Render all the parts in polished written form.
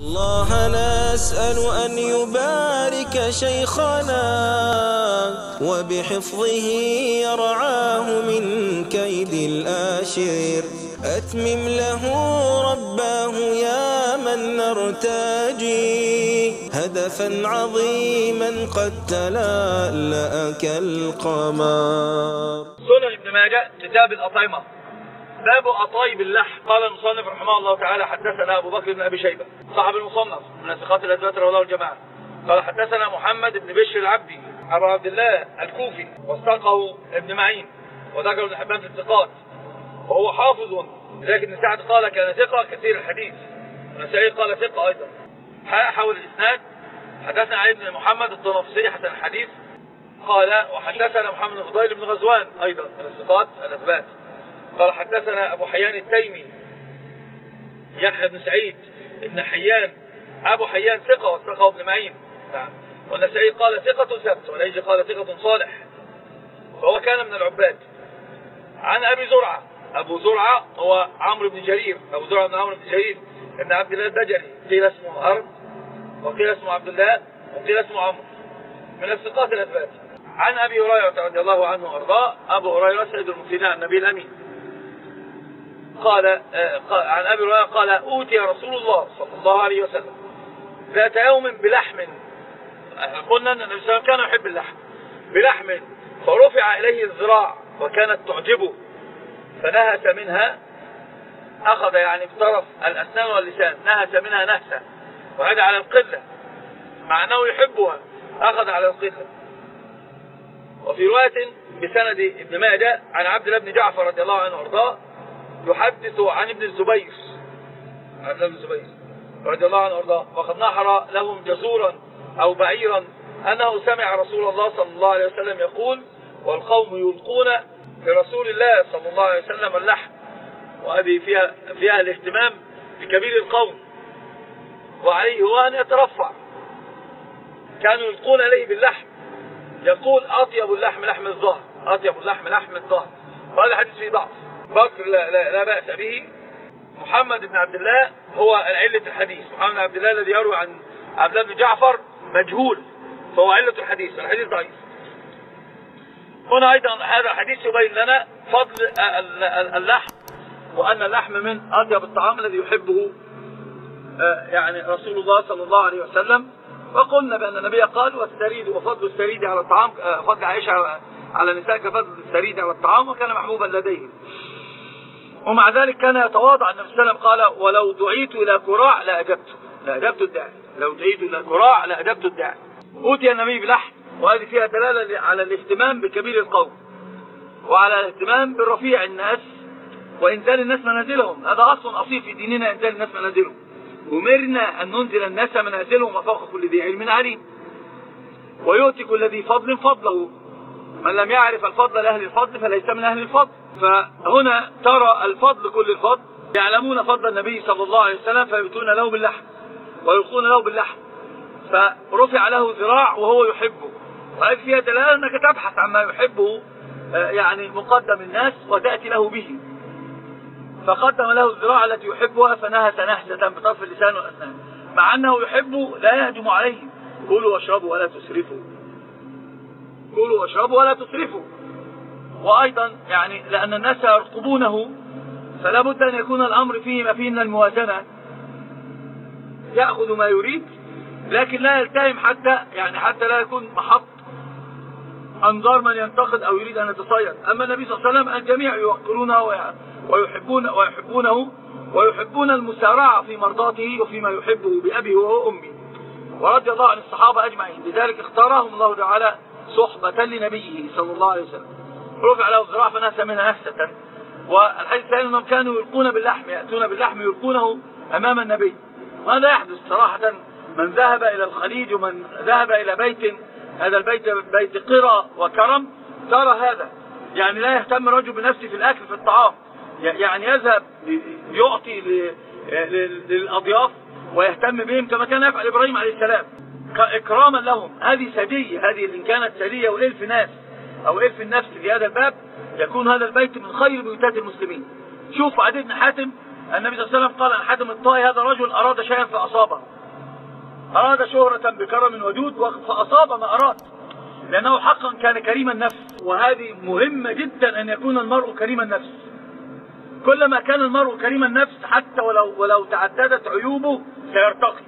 الله نسأل أن يبارك شيخنا وبحفظه يرعاه من كيد الآشر. أتمم له رباه يا من نرتجي هدفا عظيما قد تلألأ كالقمر. سنن بن ماجه كتاب الأطعمة، باب أطايب اللحم. قال المصنف رحمه الله تعالى: حدثنا أبو بكر بن أبي شيبة صاحب المصنف من ثقات الأئمة والرواه الجماعة قال: حدثنا محمد بن بشر العبدي أبو عبد الله الكوفي، واستقه ابن معين وذكر ابن حبان في الثقات، وهو حافظ، لكن سعد قال كان ثقة كثير الحديث، ونسائي قال ثقة أيضا. حول الإسناد: حدثنا علي بن محمد الطنافسي حسن الحديث قال: وحدثنا محمد بن فضيل بن غزوان أيضا من الثقات الأثبات قال: حدثنا أبو حيان التيمي يحيى بن سعيد ابن حيان، أبو حيان ثقة وثقه ابن معين، والنسائي قال ثقة ثبت، والليثي قال ثقة صالح، وهو كان من العباد. عن أبي زرعة، أبو زرعة هو عمرو بن جرير، أبو زرعة بن عمرو بن جرير ابن عبد الله البجلي، قيل اسمه أرد وقيل اسمه عبد الله وقيل اسمه عمرو، من الثقات الأثبات. عن أبي هريرة رضي الله عنه وأرضاه، أبو هريرة سيد المرسلين النبي الأمين قال عن أبي هريرة قال: أوتي رسول الله صلى الله عليه وسلم ذات يوم بلحم، قلنا أن النبي صلى الله عليه وسلم كان يحب اللحم، بلحم فرفع إليه الذراع وكانت تعجبه فنهس منها، أخذ يعني بطرف الأسنان واللسان، نهس منها نهسة، وهذا على القلة مع أنه يحبها، أخذ على القلة. وفي رواية بسند ابن ماجه عن عبد الله بن جعفر رضي الله عنه وارضاه يحدث عن ابن الزبير، عبد الله بن الزبير رضي الله عنه وارضاه: وقد نحر لهم جزورا أو بعيرا أنه سمع رسول الله صلى الله عليه وسلم يقول: والقوم يلقون لرسول الله صلى الله عليه وسلم اللحم. وهذه فيها الاهتمام بكبير القوم، وعليه هو أن يترفع. كانوا يلقون عليه باللحم، يقول: أطيب اللحم لحم الظهر، أطيب اللحم لحم الظهر. وهذا الحديث فيه ضعف، بكر لا بأس به. محمد بن عبد الله هو علة الحديث، محمد بن عبد الله الذي يروي عن عبد الله بن جعفر مجهول، فهو علة الحديث، الحديث ضعيف. هنا أيضا هذا الحديث يبين لنا فضل اللحم، وأن اللحم من أطيب الطعام الذي يحبه يعني رسول الله صلى الله عليه وسلم. وقلنا بأن النبي قال: والسريد وفضل السريد على الطعام، فضل عائشة على النساء كفضل السريد على الطعام، وكان محبوبا لديهم. ومع ذلك كان يتواضع. النبي صلى الله عليه وسلم قال: ولو دعيت إلى كراع لأجبته، لأجبت الداعي، لو دعيت إلى كراع لأجبت الداعي. أوتي النبي بلحم، وهذه فيها دلالة على الاهتمام بكبير القوم، وعلى الاهتمام بالرفيع الناس وإنزال الناس منازلهم. هذا أصل أصيل في ديننا، إنزال الناس منازلهم، أمرنا أن ننزل الناس منازلهم وفوق كل ذي علم عليم. ويؤتي كل ذي فضل فضله، من لم يعرف الفضل لأهل الفضل فليس من أهل الفضل. فهنا ترى الفضل كل الفضل، يعلمون فضل النبي صلى الله عليه وسلم فيؤتون له باللحم ويلقون له باللحم، فرفع له ذراع وهو يحبه. وهذه فيها دلالة أنك تبحث عما يحبه يعني مقدم الناس وتأتي له به، فقدم له الذراع التي يحبها فنهس نهسة بطرف اللسان والأسنان، مع أنه يحبه لا يهجم عليه. كلوا واشربوا ولا تسرفوا، كلوا واشربوا ولا تسرفوا. وأيضا يعني لأن الناس يرقبونه، فلا بد أن يكون الأمر فيه ما فيه من الموازنة، يأخذ ما يريد لكن لا يلتهم حتى لا يكون محط أنظار من ينتقد أو يريد أن يتصيد. أما النبي صلى الله عليه وسلم الجميع يوقرونه ويحبون المسارعة في مرضاته وفيما يحبه بأبي وأمي، ورضي الله عن الصحابة أجمعين، لذلك اختارهم الله تعالى صحبة لنبيه صلى الله عليه وسلم. رفع له الذراع فنهس منها نهسة. والحديث الثاني أنهم كانوا يلقون باللحم، يأتون باللحم يلقونه أمام النبي، وهذا يحدث صراحة. من ذهب إلى الخليج ومن ذهب إلى بيت، هذا البيت بيت قرى وكرم، ترى هذا يعني لا يهتم الرجل بنفسه في الأكل في الطعام، يعني يذهب يعطي للأضياف ويهتم بهم كما كان يفعل إبراهيم عليه السلام إكراما لهم. هذه سدية، هذه اللي كانت سدية، وإلف ناس أو إلف النفس في هذا الباب يكون هذا البيت من خير بيوتات المسلمين. شوف عدي بن حاتم النبي صلى الله عليه وسلم قال الحاتم الطائي هذا رجل أراد شيئا فأصابه، أراد شهرة بكرم وجود فأصاب ما أراد، لأنه حقا كان كريم النفس. وهذه مهمة جدا أن يكون المرء كريم النفس. كلما كان المرء كريم النفس حتى ولو تعددت عيوبه سيرتقي،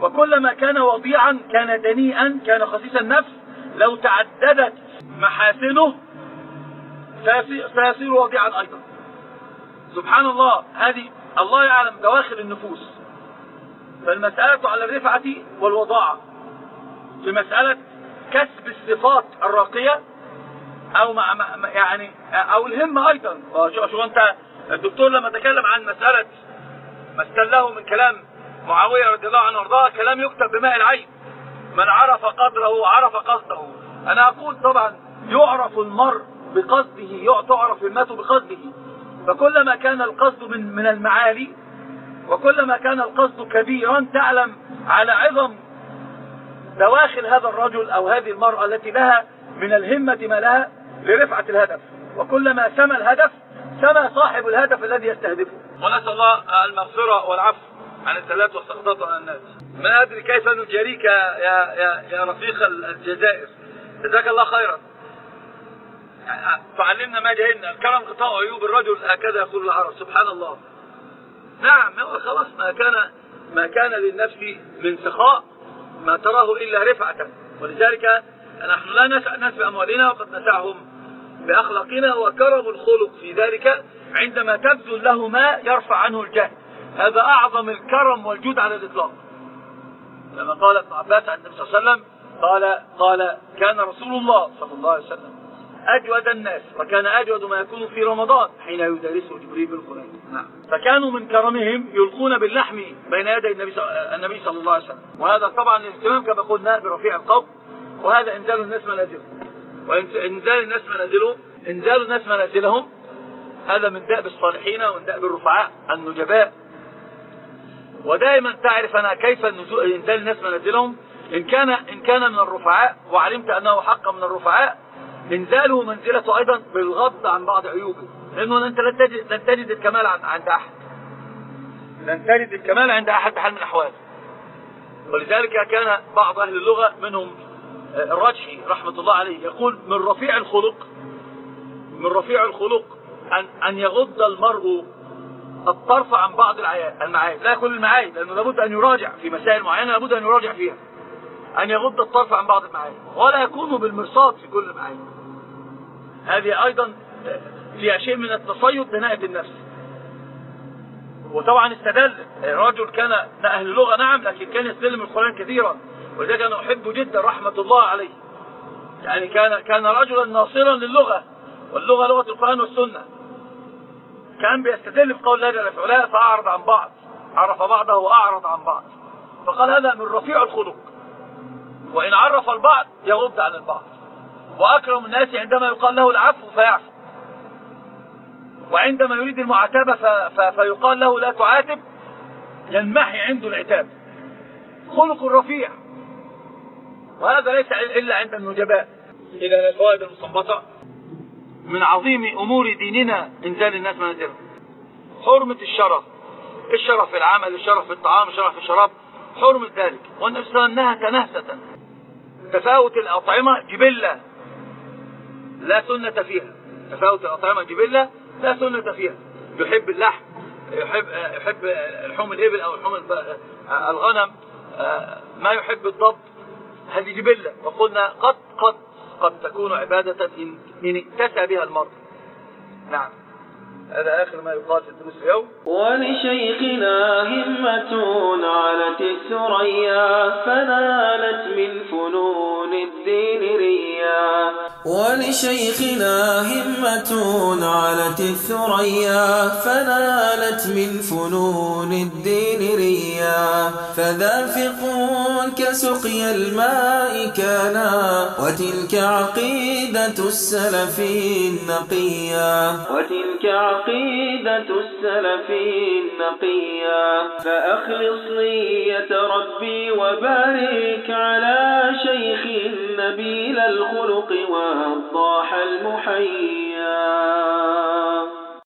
وكلما كان وضيعا كان دنيئا كان خسيس النفس، لو تعددت محاسنه سيصير وضيعا أيضا. سبحان الله، هذه الله يعلم دواخل النفوس. فالمسألة على الرفعة والوضاعة في مسألة كسب الصفات الراقية أو يعني أو الهمة أيضا. شو أنت الدكتور لما تكلم عن مسألة ما استله من كلام معاوية رضي الله عنه وارضاه كلام يكتب بماء العين، من عرف قدره عرف قصده. أنا أقول طبعا يعرف المرء بقصده، تعرف همته بقصده. فكلما كان القصد من المعالي وكلما كان القصد كبيرا تعلم على عظم دواخل هذا الرجل أو هذه المرأة التي لها من الهمة ما لها لرفعة الهدف، وكلما سمى الهدف سمى صاحب الهدف الذي يستهدفه. ونسأل الله المغفرة والعفو عن الزلات والسقطات على الناس. ما أدري كيف نجاريك يا رفيق الجزائر، جزاك الله خيرا، فعلمنا ما جهلنا. الكرم غطاء عيوب الرجل، هكذا يقول العرب. سبحان الله. نعم، خلاص ما كان للنفس من سخاء ما تراه إلا رفعة. ولذلك نحن لا نسع الناس بأموالنا وقد نسعهم بأخلاقنا، وكرم الخلق في ذلك عندما تبذل له ما يرفع عنه الجهل. هذا أعظم الكرم والجود على الإطلاق. لما قال ابن عباس عن النبي صلى الله عليه وسلم قال كان رسول الله صلى الله عليه وسلم أجود الناس، وكان أجود ما يكون في رمضان حين يدرسه جبريل بالقرآن. فكانوا من كرمهم يلقون باللحم بين يدي النبي صلى الله عليه وسلم. وهذا طبعا الاهتمام كما قلنا برفيع القوم، وهذا إنزال الناس منازلهم، إنزال الناس منازلهم هذا من دأب الصالحين ومن دأب الرفعاء النجباء. ودائما تعرف أنا كيف إنزال الناس منازلهم. إن كان من الرفعاء وعلمت أنه حقا من الرفعاء انزاله منزلته أيضا بالغض عن بعض عيوبه، لأنه أنت لن تجد الكمال عند أحد، لن تجد الكمال عند أحد بحال من الأحوال. ولذلك كان بعض أهل اللغة منهم الراجحي رحمة الله عليه يقول من رفيع الخلق أن يغض المرء الطرف عن بعض المعايب، لا كل المعايب، لأنه لابد أن يراجع في مسائل معينة، لابد أن يراجع فيها، أن يغض الطرف عن بعض المعايب ولا يكون بالمرصاد في كل المعايب. هذه أيضا فيها شيء من التصيد لنائب النفس. وطبعا استدل الرجل كان أهل اللغة نعم، لكن كان يستدل من القرآن كثيرا، ولذلك أنا أحبه جدا رحمة الله عليه. يعني كان رجلا ناصرا للغة، واللغة لغة القرآن والسنة. كان بيستدل بقول الله جل وعلا فأعرض عن بعض، عرف بعضه وأعرض عن بعض، فقال هذا من رفيع الخلق. وإن عرف البعض يغض عن البعض. وأكرم الناس عندما يقال له العفو فيعفو، وعندما يريد المعاتبة فيقال له لا تعاتب ينمحي عنده العتاب. خلق رفيع، وهذا ليس إلا عند النجباء. إلى الفوائد المستنبطة من عظيم أمور ديننا إنزال الناس منازلهم. حرمة الشرف في العمل، الشرف في الطعام، الشرف في الشراب، حرمة ذلك. والنبي صلى الله عليه وسلم نهى نهسة. تفاوت الأطعمة جبلة لا سنة فيها، يحب اللحم، يحب لحوم الإبل أو لحوم الغنم، ما يحب الضب، هذه جبلة. وقلنا قد تكون عبادة إن اكتسى بها المرء. نعم، هذا آخر ما يقال في الدروس اليوم. ولشيخنا همة علت الثريا، فنالت من فنون الدين ريا. ولشيخنا همة علت الثريا، فنالت من فنون الدين ريا. فذافق كسقي الماء كان، وتلك عقيدة السلف النقيا، عقيدة السلف النقية. فأخلص نية ربي وبارك على شيخ نبيل الخلق والضاح المحيا.